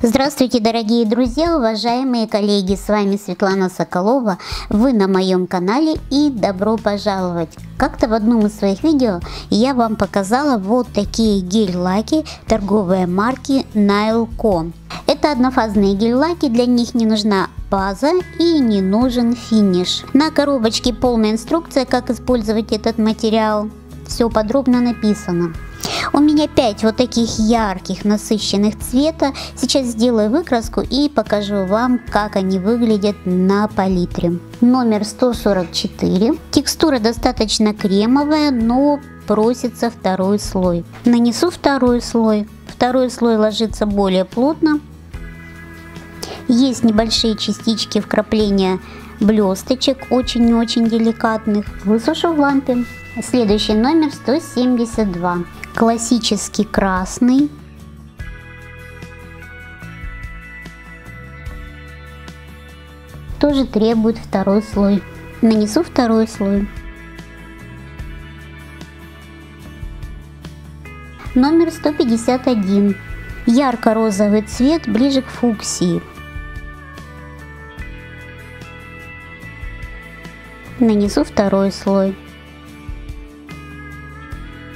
Здравствуйте, дорогие друзья, уважаемые коллеги, с вами Светлана Соколова, вы на моем канале и добро пожаловать! Как-то в одном из своих видео я вам показала вот такие гель-лаки торговой марки NAILICO. Это однофазные гель-лаки, для них не нужна база и не нужен финиш. На коробочке полная инструкция, как использовать этот материал, все подробно написано. У меня 5 вот таких ярких, насыщенных цвета. Сейчас сделаю выкраску и покажу вам, как они выглядят на палитре. Номер 144. Текстура достаточно кремовая, но просится второй слой. Нанесу второй слой. Второй слой ложится более плотно. Есть небольшие частички вкрапления блесточек, очень-очень деликатных. Высушу в лампе. Следующий номер 172. Классический красный. Тоже требует второй слой. Нанесу второй слой. Номер 151. Ярко-розовый цвет, ближе к фуксии. Нанесу второй слой.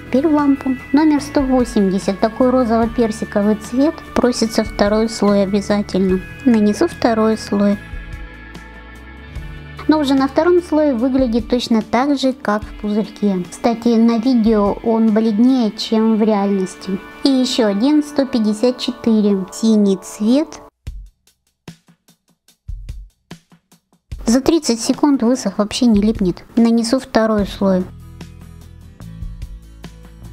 Теперь в лампу. Номер 180, такой розово-персиковый цвет, просится второй слой обязательно. Нанесу второй слой. Но уже на втором слое выглядит точно так же, как в пузырьке. Кстати, на видео он бледнее, чем в реальности. И еще один 154, синий цвет. За 30 секунд высох, вообще не липнет. Нанесу второй слой.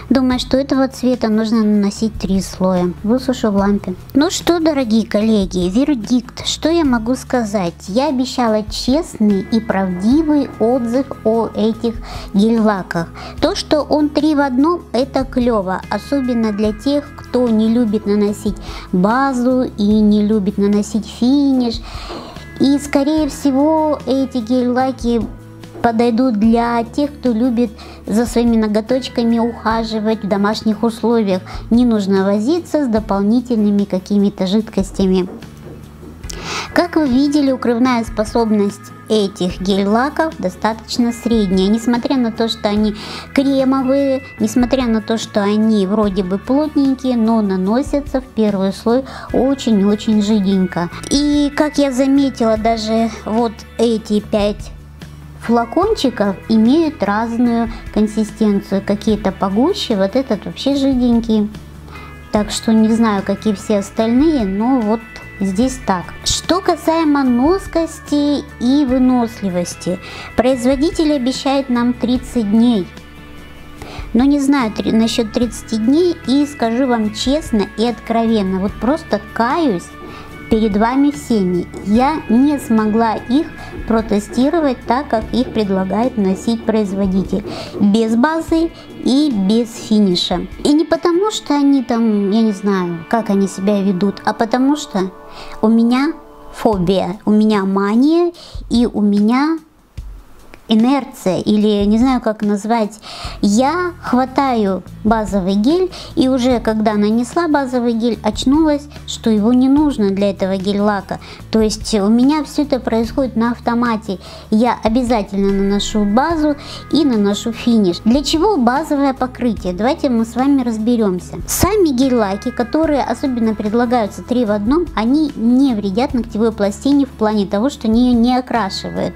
Думаю, что этого цвета нужно наносить 3 слоя. Высушу в лампе. Ну что, дорогие коллеги, вердикт. Что я могу сказать? Я обещала честный и правдивый отзыв о этих гель-лаках. То, что он 3 в 1, это клево. Особенно для тех, кто не любит наносить базу и не любит наносить финиш. И, скорее всего, эти гель-лаки подойдут для тех, кто любит за своими ноготочками ухаживать в домашних условиях. Не нужно возиться с дополнительными какими-то жидкостями. Как вы видели, укрывная способность этих гель-лаков достаточно средняя. Несмотря на то, что они кремовые, несмотря на то, что они вроде бы плотненькие, но наносятся в первый слой очень-очень жиденько. И как я заметила, даже вот эти 5 флакончиков имеют разную консистенцию, какие-то погуще, вот этот вообще жиденький, так что не знаю, какие все остальные, но вот здесь так. Что касаемо носкости и выносливости, производитель обещает нам 30 дней. Но не знаю насчет 30 дней, и скажу вам честно и откровенно, вот просто каюсь перед вами всеми, я не смогла их протестировать так, как их предлагает носить производитель, без базы и без финиша. И не потому, что они там, я не знаю, как они себя ведут, а потому что у меня фобия, у меня мания и у меня инерция, или не знаю, как назвать. Я хватаю базовый гель, и уже когда нанесла базовый гель, очнулась, что его не нужно для этого гель-лака. То есть у меня все это происходит на автомате. Я обязательно наношу базу и наношу финиш. Для чего базовое покрытие? Давайте мы с вами разберемся. Сами гель-лаки, которые особенно предлагаются 3 в 1, они не вредят ногтевой пластине в плане того, что они ее не окрашивают.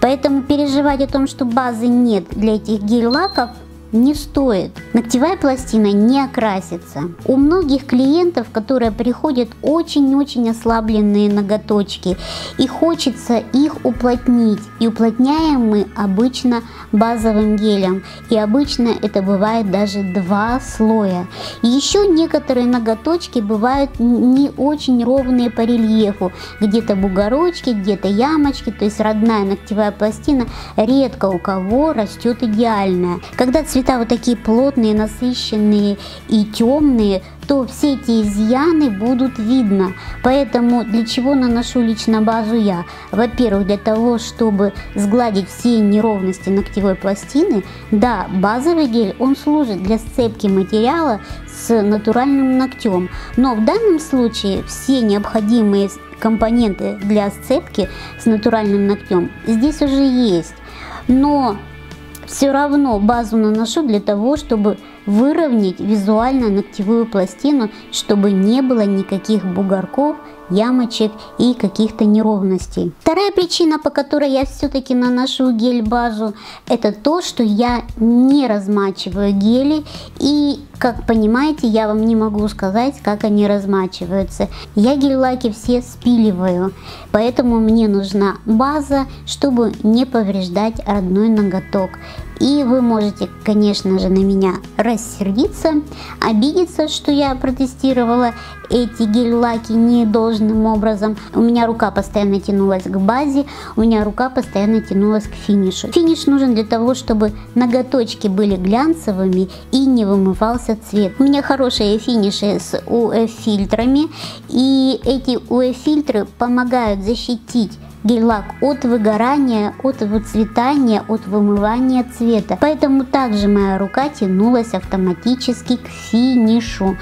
Поэтому переживать о том, что базы нет для этих гель-лаков, не стоит. Ногтевая пластина не окрасится. У многих клиентов, которые приходят, очень-очень ослабленные ноготочки, и хочется их уплотнить. И уплотняем мы обычно базовым гелем. И обычно это бывает даже 2 слоя. И еще некоторые ноготочки бывают не очень ровные по рельефу. Где-то бугорочки, где-то ямочки. То есть родная ногтевая пластина редко у кого растет идеальная. Когда цветет цвета вот такие плотные, насыщенные и темные, то все эти изъяны будут видно. Поэтому для чего наношу лично базу я? Во-первых, для того, чтобы сгладить все неровности ногтевой пластины. Да, базовый гель, он служит для сцепки материала с натуральным ногтем. Но в данном случае все необходимые компоненты для сцепки с натуральным ногтем здесь уже есть. Но все равно базу наношу для того, чтобы выровнять визуально ногтевую пластину, чтобы не было никаких бугорков, ямочек и каких-то неровностей. Вторая причина, по которой я все-таки наношу гель-базу, это то, что я не размачиваю гели, и, как понимаете, я вам не могу сказать, как они размачиваются. Я гель-лаки все спиливаю, поэтому мне нужна база, чтобы не повреждать родной ноготок. И вы можете, конечно же, на меня рассердиться, обидеться, что я протестировала эти гель-лаки не должным образом. У меня рука постоянно тянулась к базе, у меня рука постоянно тянулась к финишу. Финиш нужен для того, чтобы ноготочки были глянцевыми и не вымывался цвет. У меня хорошие финиши с УФ-фильтрами, и эти УФ-фильтры помогают защитить гель-лак от выгорания, от выцветания, от вымывания цвета. Поэтому также моя рука тянулась автоматически к финишу.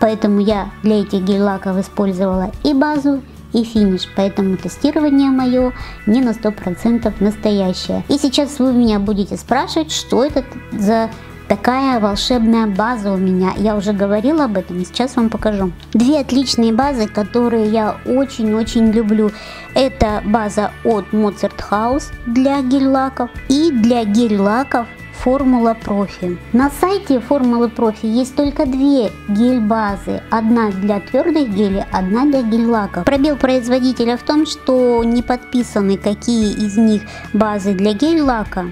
Поэтому я для этих гель-лаков использовала и базу, и финиш. Поэтому тестирование мое не на 100% настоящее. И сейчас вы меня будете спрашивать, что это за такая волшебная база у меня. Я уже говорила об этом, сейчас вам покажу. Две отличные базы, которые я очень-очень люблю. Это база от Mozart House для гель-лаков и для гель-лаков Formula Profi. На сайте Formula Profi есть только две гель-базы. Одна для твердых гелей, одна для гель-лаков. Пробел производителя в том, что не подписаны, какие из них базы для гель-лака.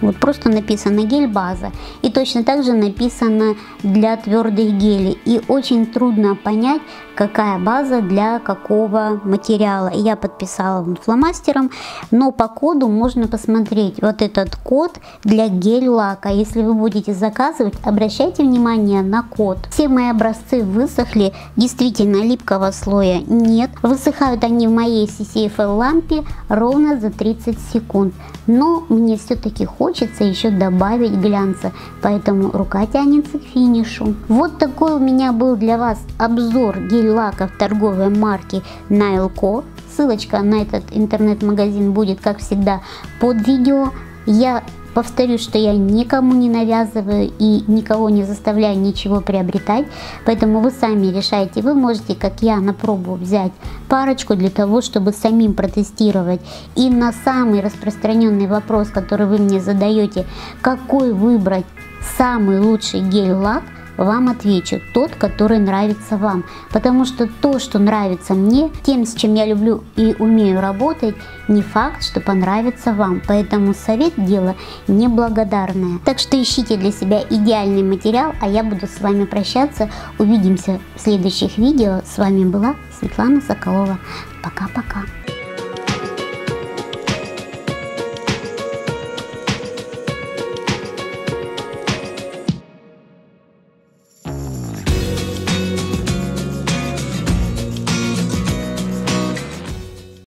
Вот просто написано гель-база. И точно так же написано для твердых гелей. И очень трудно понять, какая база для какого материала. Я подписала фломастером, но по коду можно посмотреть вот этот код для гель-лака. Если вы будете заказывать, обращайте внимание на код. Все мои образцы высохли, действительно липкого слоя нет. Высыхают они в моей CCFL лампе ровно за 30 секунд. Но мне все-таки хочется еще добавить глянца, поэтому рука тянется к финишу. Вот такой у меня был для вас обзор гель-лаков торговой марки NAILICO. Ссылочка на этот интернет-магазин будет, как всегда, под видео. Я повторюсь, что я никому не навязываю и никого не заставляю ничего приобретать, поэтому вы сами решаете. Вы можете, как я, на пробу взять парочку для того, чтобы самим протестировать. И на самый распространенный вопрос, который вы мне задаете, какой выбрать самый лучший гель-лак, вам отвечу: тот, который нравится вам. Потому что то, что нравится мне, тем, с чем я люблю и умею работать, не факт, что понравится вам. Поэтому совет — дело неблагодарное. Так что ищите для себя идеальный материал, а я буду с вами прощаться. Увидимся в следующих видео. С вами была Светлана Соколова. Пока-пока.